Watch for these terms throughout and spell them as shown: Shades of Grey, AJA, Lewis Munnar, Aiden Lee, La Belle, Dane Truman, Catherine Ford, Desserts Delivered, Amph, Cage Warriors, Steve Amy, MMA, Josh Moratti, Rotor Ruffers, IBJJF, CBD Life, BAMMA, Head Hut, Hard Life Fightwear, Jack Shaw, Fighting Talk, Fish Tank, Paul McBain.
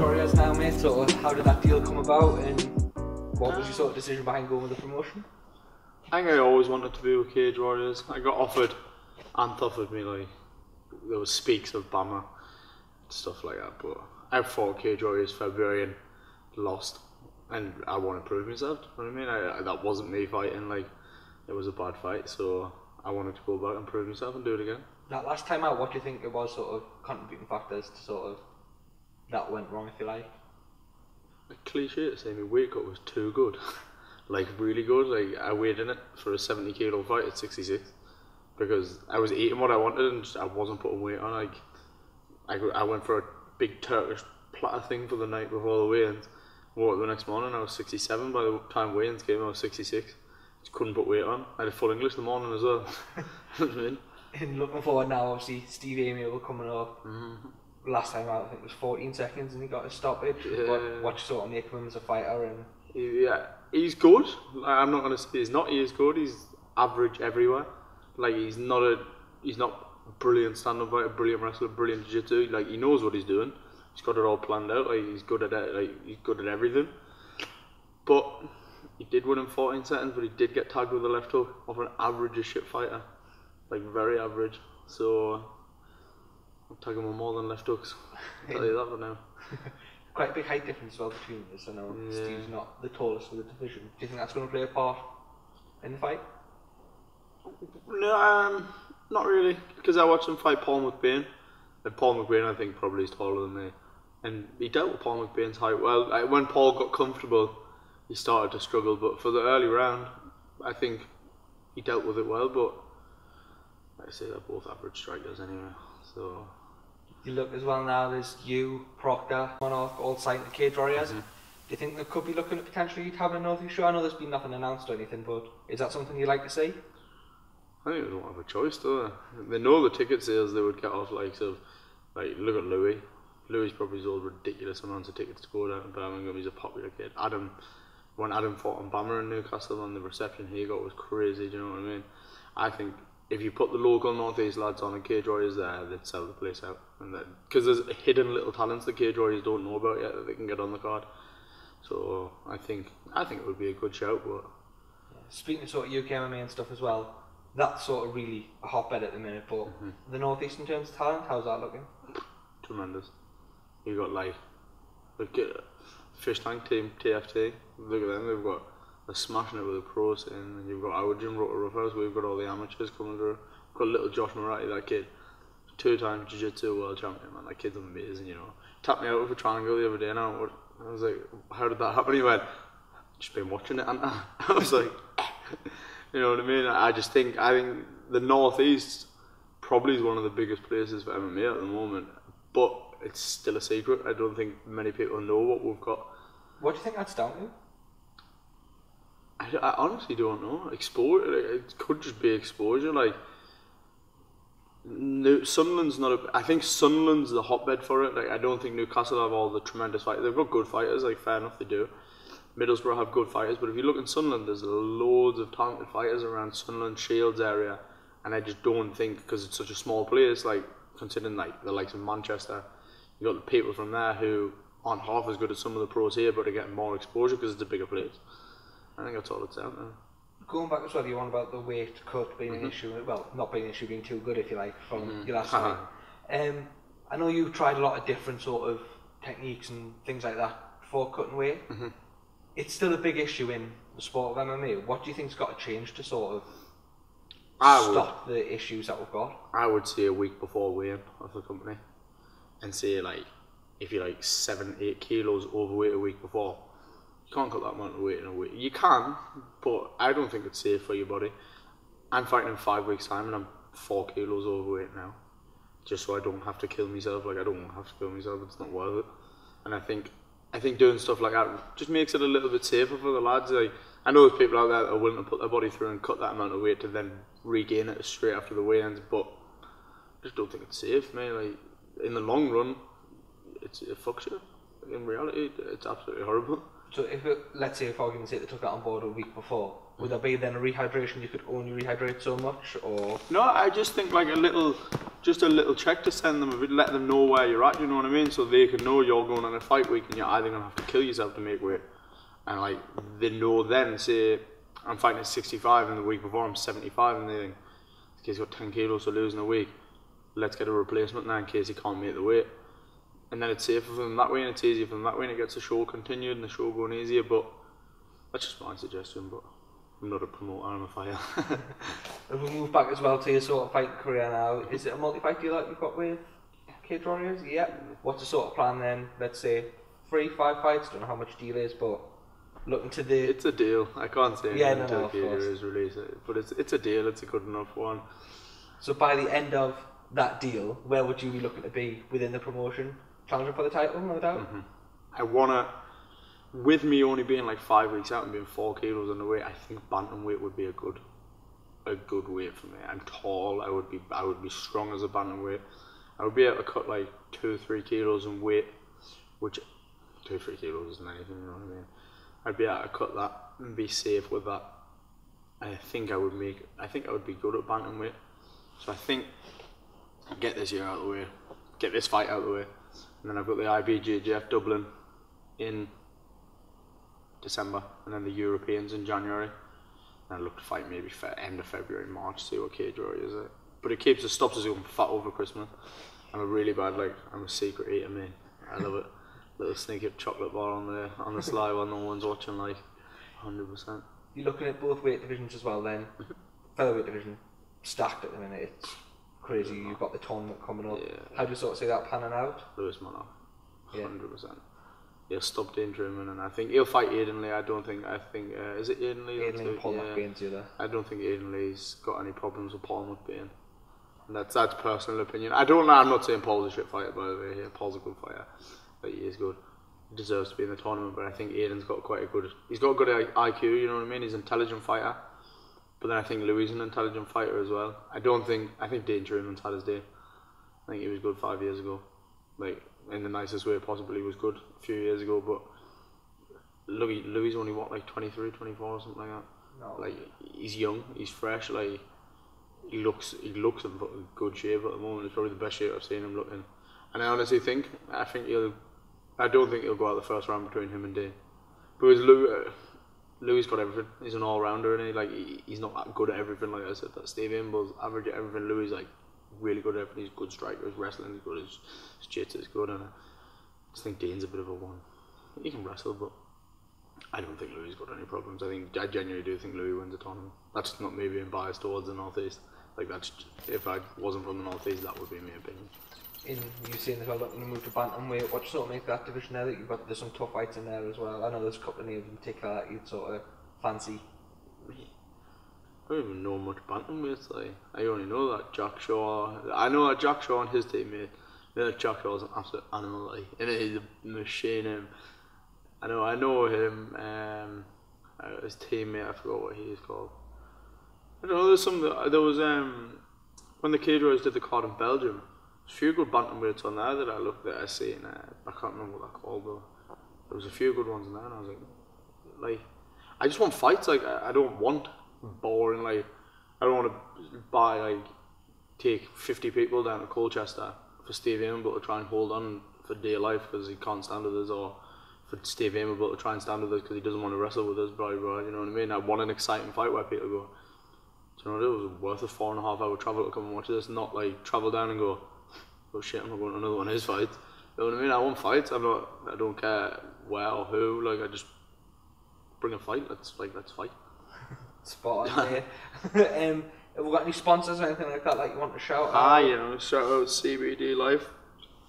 tutorials now, mate. So how did that deal come about, and what was your sort of decision behind going with the promotion? I think I always wanted to be with Cage Warriors. I got offered, Amph offered me, like, there was speaks of BAMMA, stuff like that, but I fought Cage Warriors February and lost, and I want to prove myself, you know what I mean? That wasn't me fighting, like, it was a bad fight, so I wanted to go back and prove myself and do it again. That last time out, what do you think it was sort of contributing factors to sort of that went wrong, if you like? A cliche to say my weight cut was too good. Like, really good. Like, I weighed in it for a 70 kilo fight at 66 because I was eating what I wanted and just, I wasn't putting weight on. Like, I went for a big Turkish platter thing for the night before the weigh-ins. Woke up the next morning, I was 67. By the time weigh-ins came, I was 66. Just couldn't put weight on. I had a full English in the morning as well. That's mean. And looking forward now, obviously, Steve Amy were coming up. Last time out, I think it was 14 seconds and he got a stoppage. Yeah. What sort of make him as a fighter? And yeah, he's good. I'm not going to say he's not. He is good. He's average everywhere. Like, he's not a brilliant stand-up fighter, brilliant wrestler, brilliant jiu-jitsu. Like, he knows what he's doing. He's got it all planned out. Like, he's good at it. Like, he's good at everything. But he did win in 14 seconds, but he did get tagged with a left hook of an average as shit fighter. Like, very average. So I'm tagging him more than left hooks. I'll tell you that for now. Quite a big height difference as well between us. I know Steve's not the tallest of the division. Do you think that's going to play a part in the fight? No, not really. Because I watched him fight Paul McBain. And Paul McBain, I think, probably is taller than me. And he dealt with Paul McBain's height well. When Paul got comfortable, he started to struggle. But for the early round, I think he dealt with it well. But like I say, they're both average strikers anyway. So you look as well now, there's you, Proctor, Monarch, all signed to Cage Warriors. Do you think they could be looking at potentially having another show? I know there's been nothing announced or anything, but is that something you'd like to see? I think they don't have a choice, do they? They know the ticket sales they would get off, like, so, like, look at Louis. Louis probably sold ridiculous amounts of tickets to go down to Birmingham. He's a popular kid. Adam, when Adam fought on BAMMA in Newcastle, and the reception he got was crazy, do you know what I mean? I think if you put the local North East lads on and Cage Warriors there, they'd sell the place out. Because there's hidden little talents that Cage Warriors don't know about yet that they can get on the card. So I think it would be a good shout. But yeah, speaking of sort of UK MMA and stuff as well, that's sort of really a hotbed at the minute. But the North East in terms of talent, how's that looking? Tremendous. You've got, like, look at Fish Tank team, TFT. Look at them, they've got, they're smashing it with the pros, and you've got our gym, Rotor Ruffers. We've got all the amateurs coming through. We've got little Josh Moratti, that kid, two-time jiu-jitsu world champion, man. That kid's amazing, you know. Tapped me out with a triangle the other day, and I was like, how did that happen? He went, just been watching it, and I was like, you know what I mean? I think the North East probably is one of the biggest places for MMA at the moment, but it's still a secret. I don't think many people know what we've got. What do you think that's down to? I honestly don't know. It could just be exposure. Like, Sunderland's not. I think Sunderland's the hotbed for it. Like, I don't think Newcastle have all the tremendous fighters. They've got good fighters. Like, fair enough, they do. Middlesbrough have good fighters, but if you look in Sunderland, there's loads of talented fighters around Sunderland, Shields area, and I just don't think, because it's such a small place. Like, considering, like, the likes of Manchester, you got the people from there who aren't half as good as some of the pros here, but are getting more exposure because it's a bigger place. I think that's all it's out now. Going back as well, you on about the weight cut being an issue, well, not being an issue, being too good, if you like, from your last time. I know you've tried a lot of different sort of techniques and things like that for cutting weight. It's still a big issue in the sport of MMA. What do you think's got to change to sort of stop the issues that we've got? I would say a week before weighing of the company, and say, like, if you're like 7-8 kilos overweight a week before, can't cut that amount of weight in a week. You can, but I don't think it's safe for your body. I'm fighting in 5 weeks' time and I'm 4 kilos overweight now. Just so I don't have to kill myself. Like, I don't want to have to kill myself. It's not worth it. And I think doing stuff like that just makes it a little bit safer for the lads. Like, I know there's people out there that are willing to put their body through and cut that amount of weight to then regain it straight after the weigh-ins, but I just don't think it's safe, mate. Like, in the long run, it fucks you. In reality, it's absolutely horrible. So if it, let's say, for argument's sake, they took that on board a week before, would there be then a rehydration? You could only rehydrate so much, or no? I just think like a little check to send them, let them know where you're at. You know what I mean? So they can know you're going on a fight week and you're either gonna have to kill yourself to make weight, and like they know then. Say I'm fighting at 65, and the week before I'm 75, and they think this kid's got 10 kilos to lose in a week. Let's get a replacement now in case he can't make the weight. And then it's safer for them that way, and it's easier for them that way, and it gets the show continued and the show going easier. But that's just my suggestion, but I'm not a promoter, I'm a fighter. If we move back as well to your sort of fight career now, is it a multi-fight deal that you've got with Cage Warriors? Yeah. What's the sort of plan then? Let's say 3-5 fights, don't know how much deal is, but looking to the... It's a deal, I can't say anything until Cage Warriors release it, but it's a deal, it's a good enough one. So by the end of that deal, where would you be looking to be within the promotion? Challenging for the title, no doubt. Mm-hmm. I wanna, with me only being like 5 weeks out and being 4 kilos underweight, I think bantamweight would be a good weight for me. I'm tall. I would be strong as a bantamweight. I would be able to cut like 2 or 3 kilos in weight, which 2 or 3 kilos isn't anything. You know what I mean? I'd be able to cut that and be safe with that. I think I would make. I think I would be good at bantamweight. So I think I'd get this year out of the way. Get this fight out of the way. And then I've got the IBJJF Dublin in December, and then the Europeans in January. And I look to fight maybe end of February, March, see what Cage Warriors is. But it stops us going fat over Christmas. I'm a really bad, like, I'm a secret eater, man. I love it. Little sneaky chocolate bar on the sly while no one's watching, like, 100%. You're looking at both weight divisions as well then. Featherweight division, stacked at the minute. It's crazy, you've got the tournament coming up. Yeah. How do you sort of see that panning out? Lewis Munnar, 100%. Yeah. He'll stop Dane Truman, and I think he'll fight Aiden Lee. I think is it Aiden Lee? Aiden Lee and Paul McBain together. I don't think Aiden Lee's got any problems with Paul McBain. And that's personal opinion. I don't know. I'm not saying Paul's a shit fighter, by the way. Yeah, Paul's a good fighter, but he is good. He deserves to be in the tournament, but I think Aiden's got a good IQ. You know what I mean? He's an intelligent fighter. But then I think Louis is an intelligent fighter as well. I think Dane Truman's had his day. I think he was good 5 years ago. Like, in the nicest way possible, he was good a few years ago, but Louis only, what, like 23, 24 or something like that? No. Like, he's young, he's fresh, like, he looks in good shape at the moment. It's probably the best shape I've seen him look in. And I honestly think, I don't think he'll go out the first round between him and Dane. Because Louis got everything. He's an all-rounder, and he's not that good at everything. Like I said, that Steve Amy's average at everything. Louis is like really good at everything. He's a good striker. His wrestling is good. His jiu-jitsu is good. And I just think Dane's a bit of a one. He can wrestle, but I don't think Louis's got any problems. I genuinely do think Louis wins the tournament. That's not me being biased towards the Northeast. Like, that's, if I wasn't from the Northeast, that would be my opinion. In you saying as well, when you move to bantamweight, what sort of makes that division there? That you've got, there's some tough fights in there as well. I know there's a couple of names in particular that you'd sort of fancy. I don't even know much bantamweight. Like, I only know that Jack Shaw. I know that Jack Shaw and his teammate. You know, Jack Shaw's an absolute animal. Like, and he's a machine. I know him. His teammate. I forgot what he is called. I don't know. There's some. There was when the Cage Warriors did the card in Belgium. There's a few good bantamweights on there that I looked at, I see, and I can't remember what they're called though. There was a few good ones in there, and I was like I just want fights. Like, I don't want boring. Like, I don't want to take 50 people down to Colchester for Steve Amy, but to try and hold on for dear life because he can't stand with us, or for Steve Amy, but to try and stand with us because he doesn't want to wrestle with us, bro. You know what I mean? I want an exciting fight where people go, do you know what, it was worth a 4.5 hour travel to come and watch this, not like travel down and go, oh shit, I'm not going to another one of his fights. You know what I mean? I want fights. I don't care where or who. Like, I just bring a fight. Let's fight. Spot on. Yeah. Have we got any sponsors or anything like that? Like, you want to shout out? Shout out CBD Life,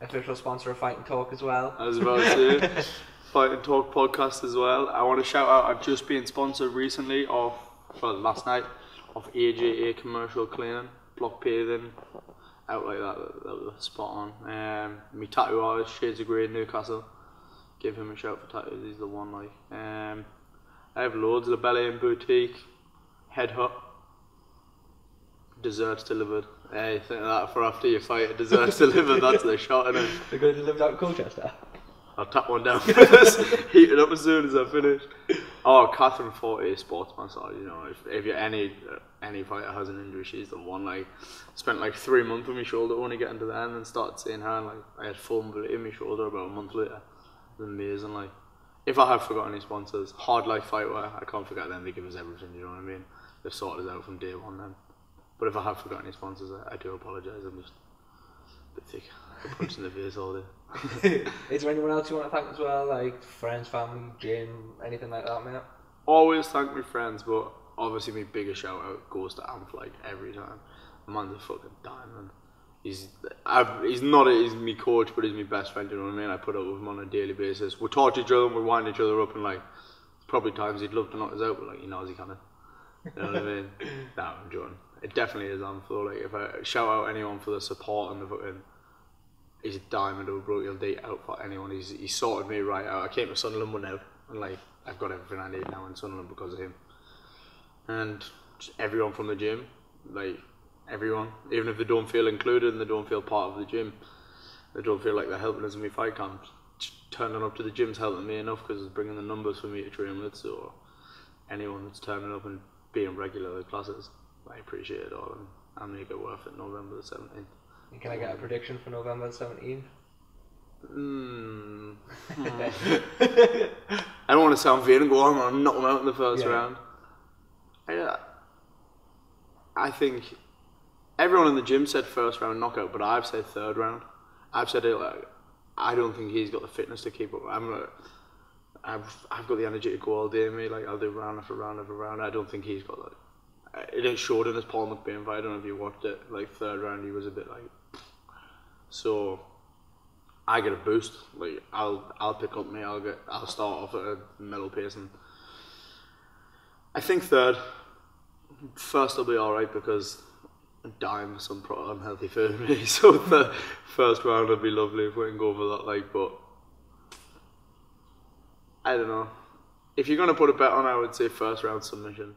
official sponsor of Fighting Talk as well. I was about to say, Fighting Talk podcast as well. I want to shout out. I've just been sponsored recently last night of AJA commercial cleaning, block paving. Out like that was spot on. My tattoo artist, Shades of Grey in Newcastle, give him a shout for tattoos, he's the one. Like, I have loads. La Belle and Boutique, Head Hut, Desserts Delivered. Hey, think of that for after you fight, Desserts Delivered, that's the shot, isn't it? They're going to deliver out of Colchester? I'll tap one down first, heat it up as soon as I finish. Oh, Catherine Ford is sports massage. You know, if you're any fighter has an injury, she's the one. Like, spent like 3 months with my shoulder when I get into the end and started seeing her. And, like, I had full mobility in my shoulder about a month later. It was amazing. Like, if I have forgotten any sponsors, Hard Life Fightwear, I can't forget them. They give us everything. You know what I mean? They've sorted us out from day one. Then, but if I have forgotten any sponsors, I do apologise. I'm just a bit thick. Punch in the face all day. Is there anyone else you want to thank as well, like friends, family, gym, anything like that, mate? Always thank my friends, but obviously my biggest shout out goes to Amph, like every time. The man's a fucking diamond. He's my coach, but he's my best friend. You know what I mean? I put up with him on a daily basis. We talk to each other, and we wind each other up, and like probably times he'd love to knock us out, but like he knows he can't. You know what I mean? Nah, I'm joking. It definitely is Amph. Like if I shout out anyone for the support and the fucking. He's a diamond of a bloke, he'll date out for anyone. He sorted me right out. I came to Sunderland one out, and like I've got everything I need now in Sunderland because of him. And just everyone from the gym, like everyone, even if they don't feel included and they don't feel part of the gym, they don't feel like they're helping us in my fight camp. Just turning up to the gym's helping me enough because it's bringing the numbers for me to train with. So anyone that's turning up and being regular at classes, I appreciate it all, and I'll make it worth it November the 17th. Can I get a prediction for November 17th? I don't want to sound vain and go, I'm going to knock them out in the first round. I think everyone in the gym said first round knockout, but I've said third round. I've said it like, I don't think he's got the fitness to keep up. I've got the energy to go all day, mate. Like, I'll do round after round after round. I don't think he's got that. It showed in his Paul McBain fight. I don't know if you watched it. Like, third round, he was a bit like... So, I get a boost. Like, I'll pick up me. I'll start off at a middle pace, and I think third. First will be all right because I'm dying for some unhealthy food, really. So the first round would be lovely if we can go for that. Like, but I don't know. If you're gonna put a bet on, I would say first round submission.